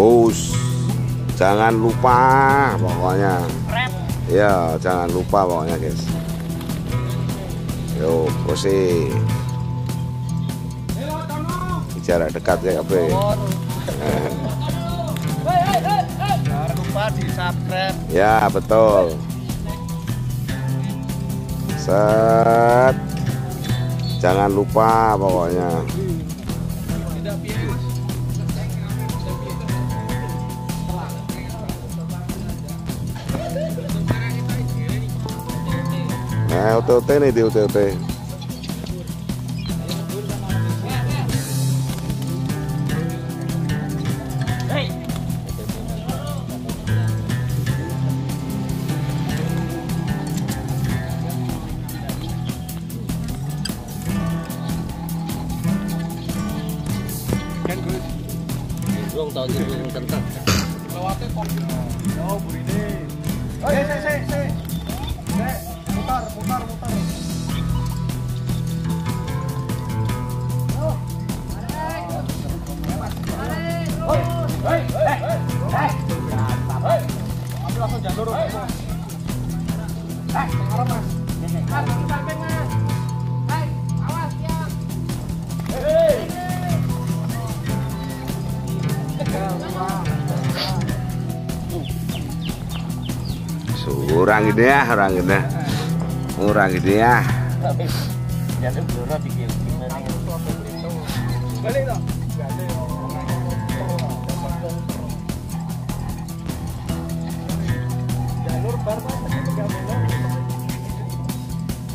bus. Jangan lupa pokoknya. Ya, jangan lupa pokoknya, guys. Yo, posisi jarak dekat ya, Kak. Jangan lupa di-subscribe. Ya, betul. Set. Jangan lupa pokoknya. Nah, OTOT nih di OTOT. Orang gede ya.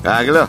Kaki lo.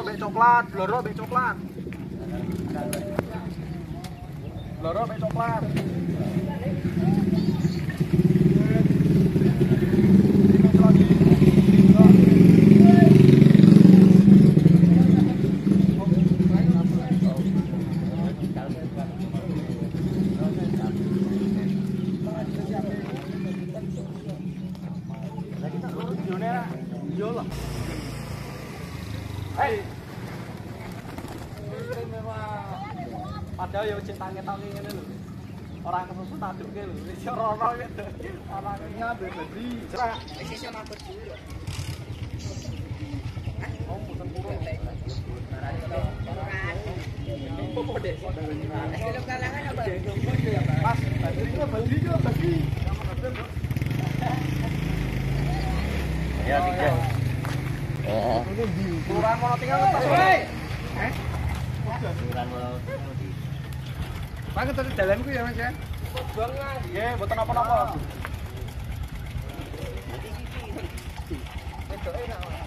Bloro be coklat. Buat apa-apa.